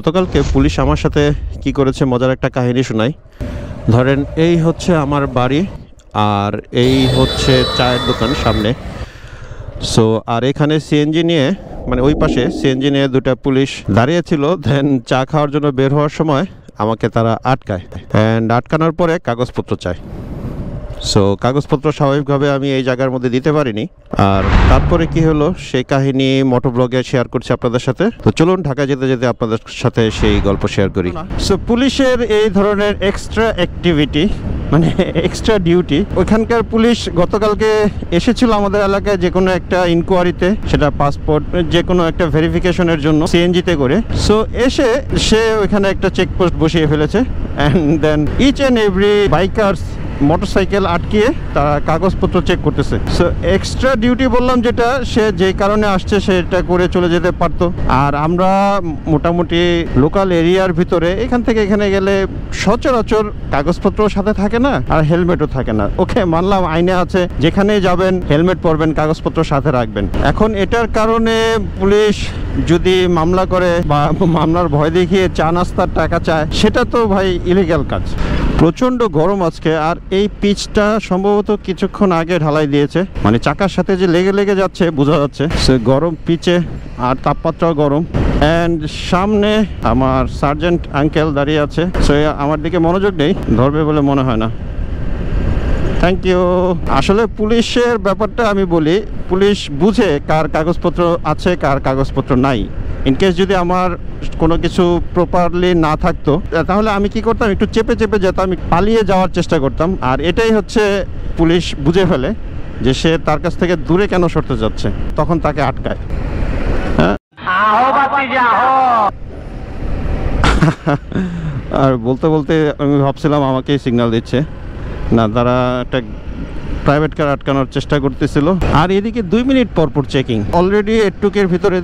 গতকালকে পুলিশ আমার সাথে কি করেছে মজার একটা কাহিনী শোনাই। ধরেন এই হচ্ছে আমার বাড়ি, আর এই হচ্ছে চায়ের দোকান সামনে। সো আর এখানে সিএনজি নিয়ে, মানে ওই পাশে সিএনজি নিয়ে দুটো পুলিশ দাঁড়িয়েছিল। দেন চা খাওয়ার জন্য বের হওয়ার সময় আমাকে তারা আটকায়, অ্যান্ড আটকানোর পরে কাগজপত্র চায়। সো কাগজপত্র স্বাভাবিকভাবে আমি এই জায়গার মধ্যে দিতে পারিনি। আর তারপরে কি হলো সেই কাহিনী মোটো ব্লগে শেয়ার করছি আপনাদের সাথে। তো চলুন ঢাকা যেতে যেতে আপনাদের সাথে সেই গল্প শেয়ার করি। সো পুলিশের এই ধরনের এক্সট্রা অ্যাক্টিভিটি, মানে এক্সট্রা ডিউটি। ওইখানকার পুলিশ গতকালকে এসেছিল আমাদের এলাকায় যে কোনো একটা ইনকোয়ারিতে, সেটা পাসপোর্ট যে কোনো একটা ভেরিফিকেশনের জন্য সিএনজিতে করে। সো এসে সে ওইখানে একটা চেকপোস্ট বসিয়ে ফেলেছে, and then each and every bikers motorcycle আটকিয়ে তারা কাগজপত্র চেক করতেছে। সো এক্সট্রা ডিউটি বললাম যেটা, সে যে কারণে আসছে সেটা করে চলে যেতে পারত। আর আমরা মোটামুটি লোকাল এরিয়ার ভিতরে এখান থেকে এখানে গেলে সচরাচর কাগজপত্র সাথে থাকে না, আর হেলমেটও থাকে না। ওকে, মানলাম আইনে আছে যেখানে যাবেন হেলমেট পরবেন, কাগজপত্র সাথে রাখবেন। এখন এটার কারণে পুলিশ যদি মামলা করে বা মামলার ভয় দেখিয়ে চা নাস্তার টাকা চায়, সেটা তো ভাই ইলিগাল কাজ। প্রচণ্ড গরম আজকে, আর এই পিচটা সম্ভবত কিছুক্ষণ আগে ঢালাই দিয়েছে, মানে চাকার সাথে যে লেগে লেগে যাচ্ছে বোঝা যাচ্ছে। সে গরম পিচে আর তাপমাত্রাও গরম। অ্যান্ড সামনে আমার সার্জেন্ট আঙ্কেল দাঁড়িয়ে আছে, সে আমার দিকে মনোযোগ নেই, ধরবে বলে মনে হয় না। Thank you. আসলে পুলিশের ব্যাপারটা আমি বলি, পুলিশ বুঝে কার কাগজপত্র আছে কার কাগজপত্র নাই। ইনকেস যদি আমার কোনো কিছু প্রপারলি না থাকতো, তাহলে আমি কি করতাম, একটু চেপে চেপে যেতাম, আমি পালিয়ে যাওয়ার চেষ্টা করতাম। আর এটাই হচ্ছে পুলিশ বুঝে ফেলে যে সে তার কাছ থেকে দূরে কেন সরতে যাচ্ছে, তখন তাকে আটকায়। হ্যাঁ, আর বলতে বলতে আমি ভাবছিলাম আমাকেই সিগন্যাল দিচ্ছে, না তারা একটা প্রাইভেট কার আটকানোর চেষ্টা করতেছিল। আর এদিকে 2 মিনিট পরপর চেকিং, অলরেডি এটুকের ভিতরে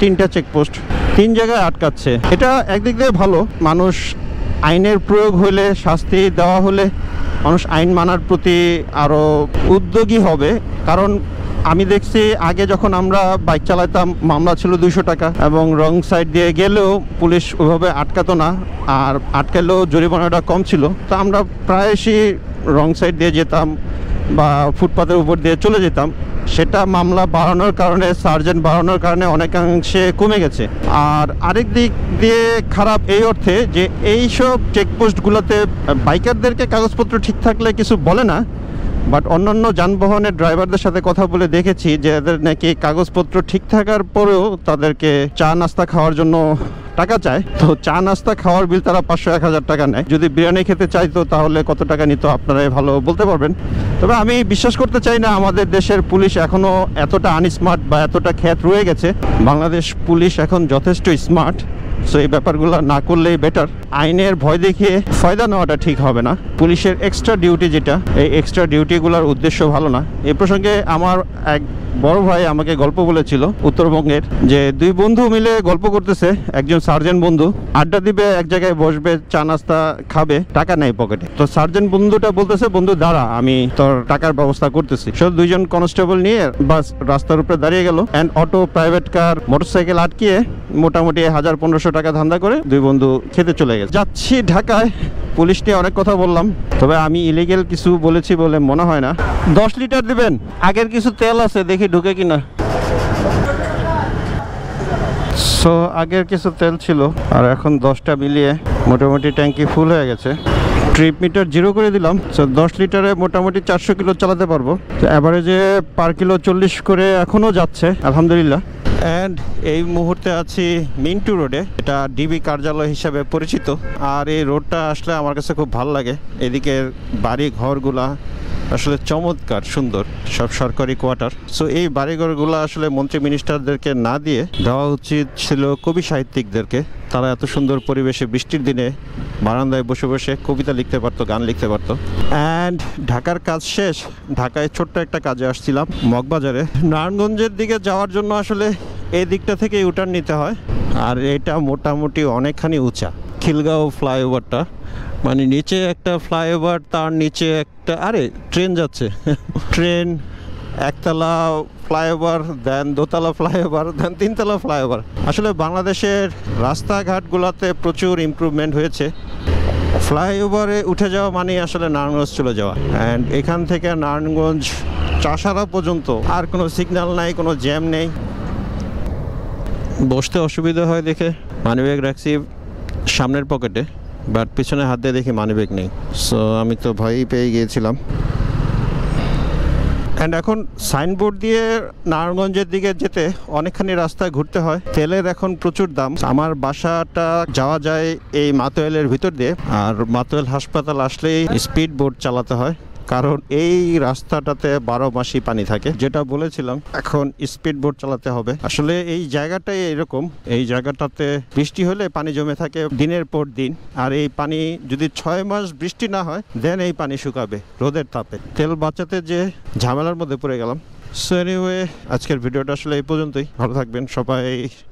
3টা চেকপোস্ট, 3 জায়গায় আটকাচ্ছে। এটা একদিক দিয়ে ভালো, মানুষ আইনের প্রয়োগ হলে, শাস্তি দেওয়া হলে মানুষ আইন মানার প্রতি আরও উদ্যোগী হবে। কারণ আমি দেখছি আগে যখন আমরা বাইক চালাতাম মামলা ছিল 200 টাকা, এবং রং সাইড দিয়ে গেলেও পুলিশ ওইভাবে আটকাতো না, আর আটকালেও জরিমানাটা কম ছিল। তো আমরা প্রায়শই রং সাইড দিয়ে যেতাম বা ফুটপাতের উপর দিয়ে চলে যেতাম। সেটা মামলা বাড়ানোর কারণে, সার্জেন্ট বাড়ানোর কারণে অনেকাংশে কমে গেছে। আর আরেক দিক দিয়ে খারাপ এই অর্থে যে এইসব চেকপোস্টগুলোতে বাইকারদেরকে কাগজপত্র ঠিক থাকলে কিছু বলে না, বাট অন্যান্য যানবাহনের ড্রাইভারদের সাথে কথা বলে দেখেছি যে এদের নাকি কাগজপত্র ঠিক থাকার পরেও তাদেরকে চা নাস্তা খাওয়ার জন্য টাকা চায়। তো চা নাস্তা খাওয়ার বিল তারা 500-1000 টাকা নেয়। যদি বিরিয়ানি খেতে চাইতো তাহলে কত টাকা নিত আপনারাই ভালো বলতে পারবেন। তবে আমি বিশ্বাস করতে চাই না আমাদের দেশের পুলিশ এখনও এতটা আনস্মার্ট বা এতটা খ্যাত রয়ে গেছে। বাংলাদেশ পুলিশ এখন যথেষ্ট স্মার্ট, সো এই ব্যাপারগুলো না করলেই বেটার। আইনের ভয় দেখিয়ে ফায়দা নেওয়াটা ঠিক হবে না। পুলিশের এক্সট্রা ডিউটি যেটা, এই এক্সট্রা ডিউটিগুলোর উদ্দেশ্য ভালো না। এ প্রসঙ্গে আমার এক বড় ভাই আমাকে গল্প বলেছিল উত্তরবঙ্গের, যে 2 বন্ধু মিলে গল্প করতেছে, একজন সার্জেন্ট বন্ধু, আড্ডা দিবে, এক জায়গায় বসবে, চা নাস্তা খাবে, টাকা নেই পকেটে। তো সার্জেন্ট বন্ধুটা বলতেছে, বন্ধু দাঁড়া আমি তোর টাকার ব্যবস্থা করতেছি। সব 2জন কনস্টেবল নিয়ে বাস রাস্তার উপরে দাঁড়িয়ে গেল, and auto, private car, motorcycle আটকিয়ে মোটামুটি 1500 টাকা ধান্দা করে 2 বন্ধু খেতে চলে গেছে। যাচ্ছি ঢাকায়, পুলিশ নিয়ে অনেক কথা বললাম, তবে আমি ইলিগেল কিছু বলেছি বলে মনে হয় না। 10 লিটার দিবেন, আগের কিছু তেল আছে দেখি ঢুকে কিনা। সো আগের কিছু তেল ছিল, আর এখন 10টা মিলিয়ে মোটামুটি ট্যাঙ্কি ফুল হয়ে গেছে। ট্রিপ মিটার 0 করে দিলাম। সো 10 লিটারে মোটামুটি 400 কিলো চালাতে পারবো। তো অ্যাভারেজে পার কিলো 40 করে এখনও যাচ্ছে, আলহামদুলিল্লাহ। অ্যান্ড এই মুহূর্তে আছি মিন্টু রোডে, এটা ডিবি কার্যালয় হিসাবে পরিচিত। আর এই রোডটা আসলে আমার কাছে খুব ভালো লাগে। এদিকের বাড়ি ঘরগুলা আসলে চমৎকার সুন্দর, সব সরকারি কোয়ার্টার। সো এই বাড়িঘরগুলো আসলে মন্ত্রী মিনিস্টারদেরকে না দিয়ে দেওয়া উচিত ছিল কবি সাহিত্যিকদেরকে। তারা এত সুন্দর পরিবেশে বৃষ্টির দিনে বারান্দায় বসে বসে কবিতা লিখতে পারতো, গান লিখতে পারতো। অ্যান্ড ঢাকার কাজ শেষ, ঢাকায় ছোট্ট একটা কাজে আসছিলাম মগবাজারে। নারায়ণগঞ্জের দিকে যাওয়ার জন্য আসলে এই দিকটা থেকে ইউটার্ন নিতে হয়, আর এটা মোটামুটি অনেকখানি উঁচা খিলগাঁও ফ্লাইওভারটা, মানে নিচে একটা ফ্লাইওভার, তার নিচে একটা, আরে ট্রেন যাচ্ছে, train Ektala flyover, then Dotala flyover, then Tintala flyover. Ashole Bangladesher rasta ghat gulate prochur improvement hoyeche. Flyover e uthe jawa mane ashole Narayanganj chole jawa. And ekhan theke Narayanganj Chashara porjonto ar kono signal nai, kono jam nei. Boshte oshubidha hoy dekhe manibag rakhi samner pockete, but pichone hath diye dekhi manibag nei. So ami to bhoy peye gechilam. And এখন signboard দিয়ে নারায়ণগঞ্জের দিকে যেতে অনেকখানি রাস্তা ঘুরতে হয় তেলের এখন প্রচুর দাম আমার বাসাটা যাওয়া যায় এই মাতোয়েলের ভিতর দিয়ে আর মাতোয়েল হাসপাতাল আসলেই স্পিড বোট চালাতে হয় কারণ এই রাস্তাটাতে 12 মাসই পানি থাকে যেটা বলেছিলাম এখন স্পিড বোট চালাতে হবে আসলে এই জায়গাটাই এরকম এই জায়গাটাতে বৃষ্টি হলে পানি জমে থাকে দিনের পর দিন আর এই পানি যদি 6 মাস বৃষ্টি না হয় দেন এই পানি শুকাবে রোদের তাপে তেল বাঁচাতে যে ঝামেলার মধ্যে পড়ে গেলাম সো এনিওয়ে আজকের ভিডিওটা আসলে এই পর্যন্তই ভালো থাকবেন সবাই